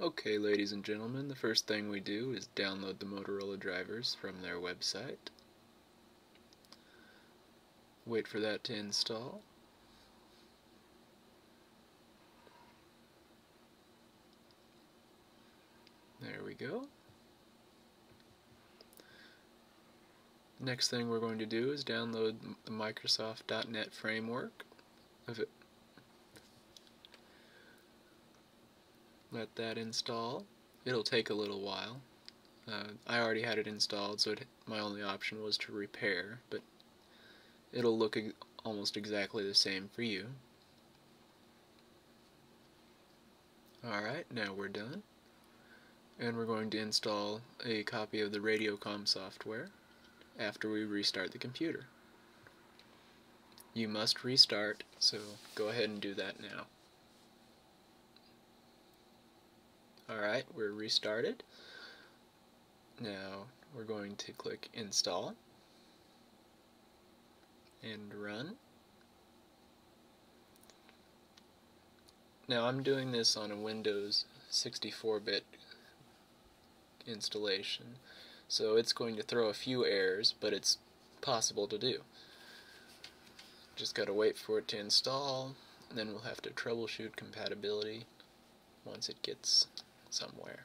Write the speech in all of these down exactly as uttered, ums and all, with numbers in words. Okay, ladies and gentlemen, the first thing we do is download the Motorola drivers from their website. Wait for that to install. There we go. Next thing we're going to do is download the Microsoft dot net framework of it. Let that install. It'll take a little while. Uh, I already had it installed, so it, my only option was to repair, but it'll look ex- almost exactly the same for you. Alright, now we're done. And we're going to install a copy of the RadioComm software after we restart the computer. You must restart, so go ahead and do that now. Alright, we're restarted. Now we're going to click install and run. Now I'm doing this on a Windows sixty-four bit installation, so it's going to throw a few errors, but it's possible to do. Just gotta wait for it to install, and then we'll have to troubleshoot compatibility once it gets somewhere.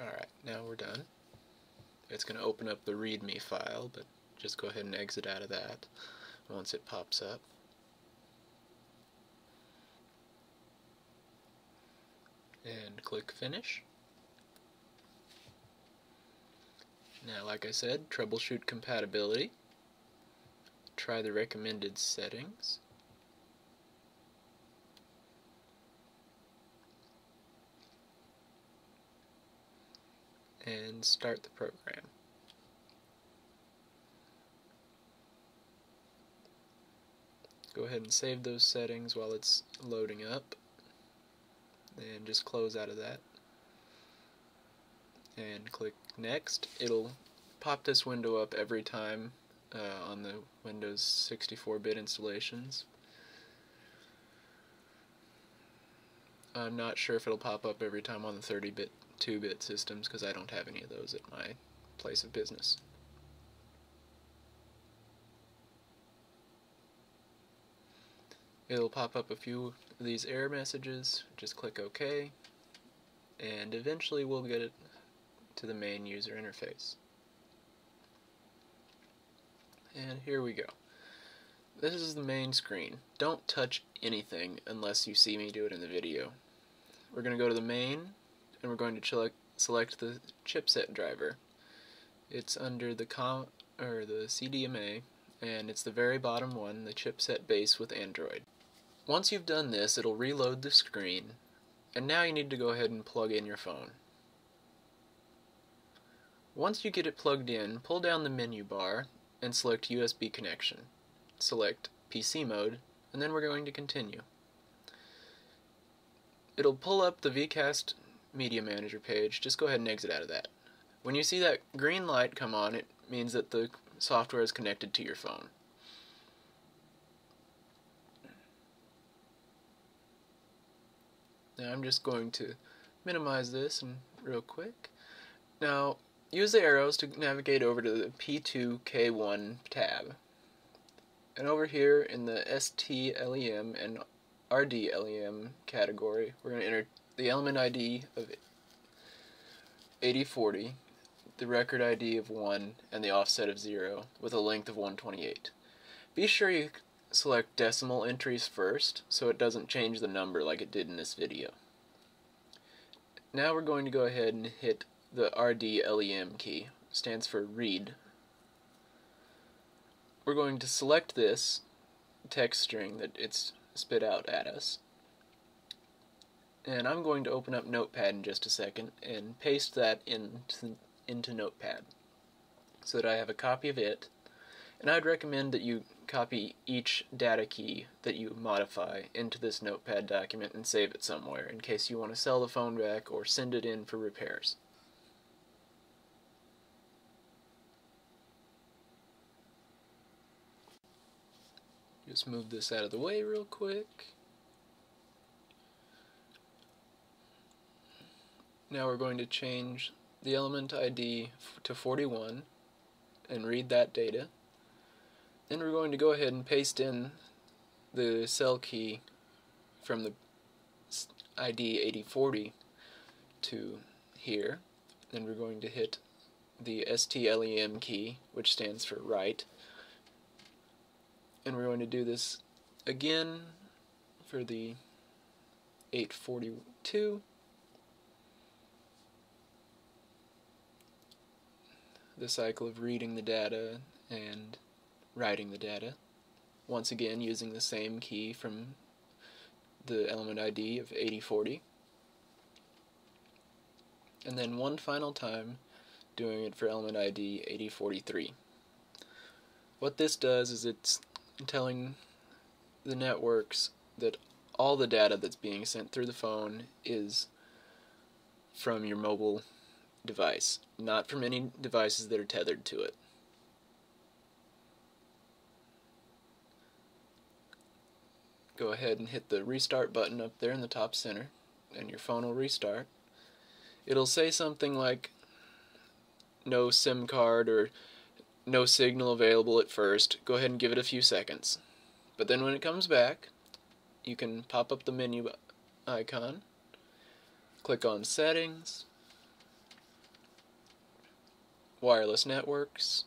Alright, now we're done. It's going to open up the README file, but just go ahead and exit out of that once it pops up. And click Finish. Now, like I said, troubleshoot compatibility. Try the recommended settings. And start the program. Go ahead and save those settings while it's loading up, and just close out of that and click Next. It'll pop this window up every time uh, on the Windows sixty-four bit installations. I'm not sure if it'll pop up every time on the thirty bit two bit systems, because I don't have any of those at my place of business. It'll pop up a few of these error messages. Just click OK, and eventually we'll get it to the main user interface. And here we go. This is the main screen. Don't touch anything unless you see me do it in the video. We're going to go to the main, and we're going to select the chipset driver. It's under the com or the C D M A, and it's the very bottom one, the chipset base with Android. Once you've done this, it'll reload the screen, and now you need to go ahead and plug in your phone. Once you get it plugged in, pull down the menu bar and select U S B connection. Select P C mode, and then we're going to continue. It'll pull up the VCast Media Manager page. Just go ahead and exit out of that. When you see that green light come on, it means that the software is connected to your phone. Now I'm just going to minimize this and real quick. Now use the arrows to navigate over to the P two K one tab. And over here in the S T L E M and R D L E M category, we're going to enter the element I D of eighty forty, the record I D of one, and the offset of zero, with a length of one twenty-eight. Be sure you select decimal entries first, so it doesn't change the number like it did in this video. Now we're going to go ahead and hit the R D L E M key. It stands for read. We're going to select this text string that it's spit out at us. And I'm going to open up Notepad in just a second and paste that into, into Notepad so that I have a copy of it. And I'd recommend that you copy each data key that you modify into this Notepad document and save it somewhere in case you want to sell the phone back or send it in for repairs. Just move this out of the way real quick. Now we're going to change the element I D to forty-one and read that data. Then we're going to go ahead and paste in the cell key from the I D eighty forty to here. Then we're going to hit the S T L E M key, which stands for write. And we're going to do this again for the eight forty-two. The cycle of reading the data and writing the data. Once again, using the same key from the element I D of eighty forty. And then one final time, doing it for element I D eighty forty-three. What this does is it's telling the networks that all the data that's being sent through the phone is from your mobile device, not from any devices that are tethered to it. Go ahead and hit the restart button up there in the top center, and your phone will restart. It'll say something like no SIM card or no signal available at first. Go ahead and give it a few seconds. But then when it comes back, you can pop up the menu icon, click on Settings, Wireless Networks,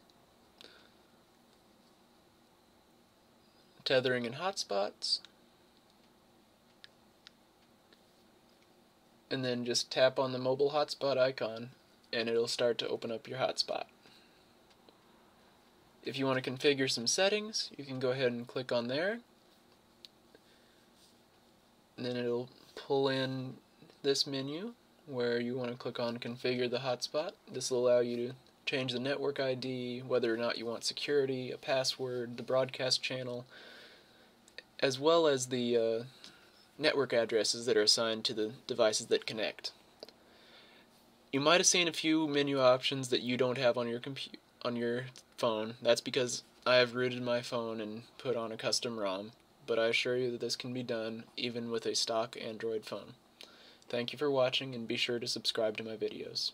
Tethering and Hotspots, and then just tap on the mobile hotspot icon and it'll start to open up your hotspot. If you want to configure some settings, you can go ahead and click on there, and then it'll pull in this menu where you want to click on Configure the Hotspot. This will allow you to change the network I D, whether or not you want security, a password, the broadcast channel, as well as the uh, network addresses that are assigned to the devices that connect. You might have seen a few menu options that you don't have on your compu- on your phone. That's because I have rooted my phone and put on a custom ROM, but I assure you that this can be done even with a stock Android phone. Thank you for watching, and be sure to subscribe to my videos.